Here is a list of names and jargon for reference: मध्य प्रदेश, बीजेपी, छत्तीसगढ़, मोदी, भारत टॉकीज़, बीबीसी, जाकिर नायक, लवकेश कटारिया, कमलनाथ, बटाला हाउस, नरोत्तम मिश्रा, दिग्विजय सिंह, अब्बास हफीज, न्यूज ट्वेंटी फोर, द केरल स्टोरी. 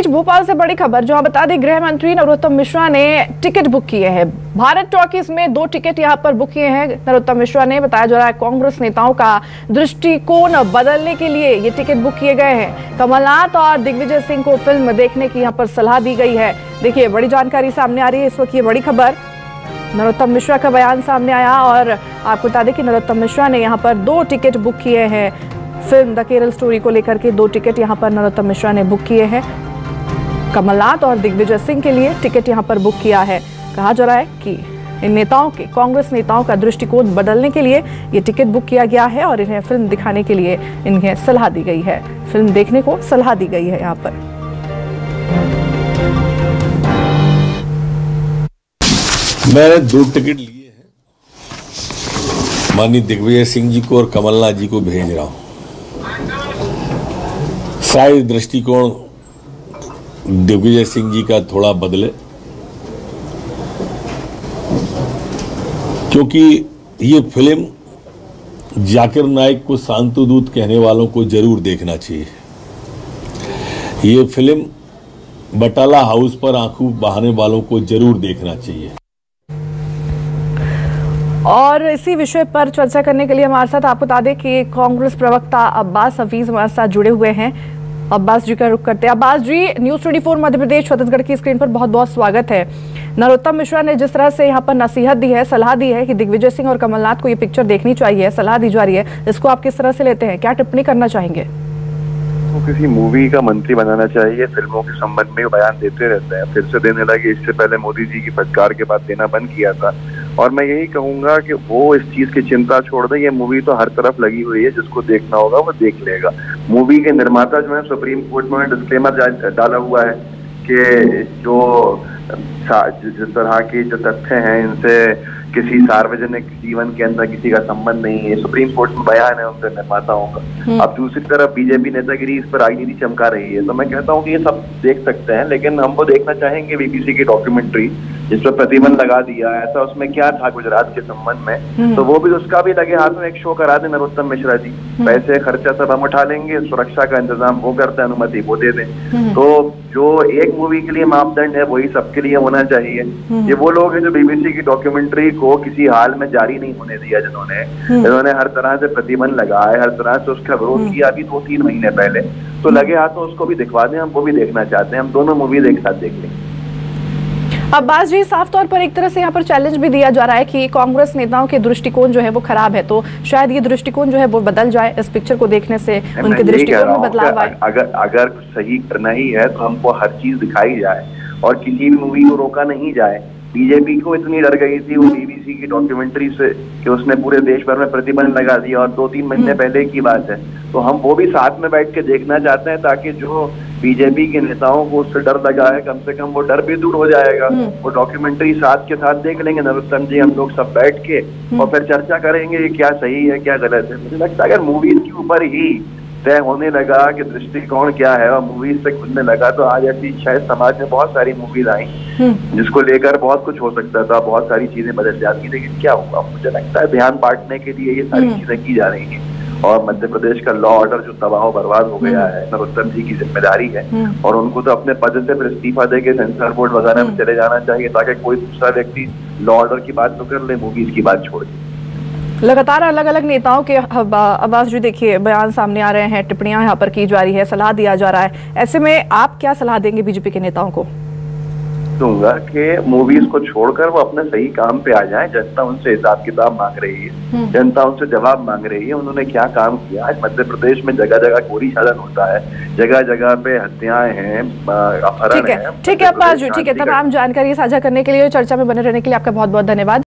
बीच भोपाल से बड़ी खबर, जहां बता दें गृह मंत्री नरोत्तम मिश्रा ने टिकट बुक किए हैं। भारत टॉकीज़ में 2 टिकट यहां पर बुक किए हैं नरोत्तम मिश्रा ने। बताया जा रहा है कांग्रेस नेताओं का दृष्टिकोण बदलने के लिए ये टिकट बुक किए गए हैं। कमलनाथ और दिग्विजय सिंह को फिल्म देखने की यहाँ पर सलाह दी गई है। देखिए बड़ी जानकारी सामने आ रही है इस वक्त, ये बड़ी खबर, नरोत्तम मिश्रा का बयान सामने आया। और आपको बता दें कि नरोत्तम मिश्रा ने यहाँ पर 2 टिकट बुक किए हैं फिल्म द केरल स्टोरी को लेकर के। 2 टिकट यहाँ पर नरोत्तम मिश्रा ने बुक किए हैं, कमलनाथ और दिग्विजय सिंह के लिए टिकट यहाँ पर बुक किया है। कहा जा रहा है कि इन नेताओं के, कांग्रेस नेताओं का दृष्टिकोण बदलने के लिए ये टिकट बुक किया गया है और इन्हें फिल्म दिखाने के लिए इन्हें सलाह दी गई है, फिल्म देखने को सलाह दी गई है यहाँ पर। मैंने 2 टिकट लिए हैं, माननीय दिग्विजय सिंह जी को और कमलनाथ जी को भेज रहा हूँ। शायद दृष्टिकोण दिग्विजय सिंह जी का थोड़ा बदले, क्योंकि ये फिल्म जाकिर नायक को शांतुदूत कहने वालों को जरूर देखना चाहिए। ये फिल्म बटाला हाउस पर आंखों बहाने वालों को जरूर देखना चाहिए। और इसी विषय पर चर्चा करने के लिए हमारे साथ, आपको बता दें कि कांग्रेस प्रवक्ता अब्बास हफीज हमारे साथ जुड़े हुए हैं। अब्बास जी का रुख करते हैं। अब्बास जी, न्यूज 24 मध्य प्रदेश छत्तीसगढ़ की स्क्रीन पर बहुत बहुत स्वागत है। नरोत्तम मिश्रा ने जिस तरह से यहाँ पर नसीहत दी है, सलाह दी है कि दिग्विजय सिंह और कमलनाथ को ये पिक्चर देखनी चाहिए, सलाह दी जा रही है, इसको आप किस तरह से लेते हैं? क्या टिप्पणी करना चाहेंगे? तो किसी मूवी का मंत्री बनाना चाहिए, फिल्मों के संबंध में बयान देते रहते हैं, फिर से देने लगे। इससे पहले मोदी जी की फटकार के बाद देना बंद किया था। और मैं यही कहूंगा कि वो इस चीज़ की चिंता छोड़ दें। ये मूवी तो हर तरफ लगी हुई है, जिसको देखना होगा वो देख लेगा। मूवी के निर्माता जो है, सुप्रीम कोर्ट में डिस्क्लेमर डाला हुआ है कि जो जिस तरह के जो तथ्य हैं, इनसे किसी सार्वजनिक जीवन के अंदर किसी का संबंध नहीं है। सुप्रीम कोर्ट में बयान है उनसे, निर्माताओं का। अब दूसरी तरफ बीजेपी नेतागिरी इस पर राजनीति चमका रही है। तो मैं कहता हूँ कि ये सब देख सकते हैं, लेकिन हम वो देखना चाहेंगे बीबीसी की डॉक्यूमेंट्री जिस पर प्रतिबंध लगा दिया है, ऐसा उसमें क्या था गुजरात के संबंध में, तो वो भी उसका भी लगे हाथ में एक शो करा दे नरोत्तम मिश्रा जी। पैसे खर्चा सब हम उठा लेंगे, सुरक्षा का इंतजाम वो करते हैं, अनुमति वो दे दें। तो जो एक मूवी के लिए मापदंड है वही सबके लिए होना चाहिए। ये वो लोग हैं जो बीबीसी की डॉक्यूमेंट्री को किसी हाल में जारी नहीं होने दिया, जिन्होंने हर तरह से प्रतिबंध लगाया, हर तरह से उसका विरोध किया। अभी 2-3 महीने पहले तो लगे हाथ तो उसको भी दिखवा दें, हम वो भी देखना चाहते हैं। हम दोनों मूवी एक साथ देख लेंगे। अब्बास जी, साफ तौर पर एक तरह से यहाँ पर चैलेंज भी दिया जा रहा है कि कांग्रेस नेताओं के दृष्टिकोण जो है वो खराब है, तो शायद ये दृष्टिकोण जो है वो बदल जाए इस पिक्चर को देखने से, उनके दृष्टिकोण में बदलाव आए। अगर सही करना ही है तो हमको हर चीज दिखाई जाए और किसी भी मूवी को रोका नहीं जाए। बीजेपी को इतनी डर गई थी वो बीबीसी की डॉक्यूमेंट्री से कि उसने पूरे देश भर में प्रतिबंध लगा दिया, और 2-3 महीने पहले की बात है। तो हम वो भी साथ में बैठ के देखना चाहते हैं, ताकि जो बीजेपी के नेताओं को उससे डर लगा है, कम से कम वो डर भी दूर हो जाएगा। वो डॉक्यूमेंट्री साथ के साथ देख लेंगे नरोत्तम जी, हम लोग सब बैठ के, और फिर चर्चा करेंगे क्या सही है क्या गलत है। मुझे लगता है अगर मूवीज के ऊपर ही तय होने लगा कि दृष्टिकोण क्या है और मूवीज से खुलने लगा, तो आज ऐसी शायद समाज में बहुत सारी मूवीज आई जिसको लेकर बहुत कुछ हो सकता था, बहुत सारी चीजें बदल जाती। लेकिन क्या हुआ, मुझे लगता है ध्यान बांटने के लिए ये सारी चीजें की जा रही हैं। और मध्य प्रदेश का लॉ ऑर्डर जो तबाह बर्बाद हो गया है, नरोत्तम जी की जिम्मेदारी है, और उनको तो अपने पद से फिर इस्तीफा दे के सेंसर बोर्ड वगैरह में चले जाना चाहिए, ताकि कोई दूसरा व्यक्ति लॉ ऑर्डर की बात तो कर ले, मूवीज की बात छोड़ दे। लगातार अलग अलग नेताओं के, अब्बास जी देखिए, बयान सामने आ रहे हैं, टिप्पणियां यहाँ पर की जा रही है, सलाह दिया जा रहा है, ऐसे में आप क्या सलाह देंगे बीजेपी के नेताओं को? दूंगा कि मूवीज को छोड़कर वो अपने सही काम पे आ जाएं। जनता उनसे हिसाब किताब मांग रही है, जनता उनसे जवाब मांग रही है, उन्होंने क्या काम किया। आज मध्य प्रदेश में जगह जगह गोरी चालन होता है, जगह जगह पे हत्याएं हैं, अपहरण है। ठीक है अब्बास जी, ठीक है, तमाम जानकारी साझा करने के लिए, चर्चा में बने रहने के लिए आपका बहुत बहुत धन्यवाद।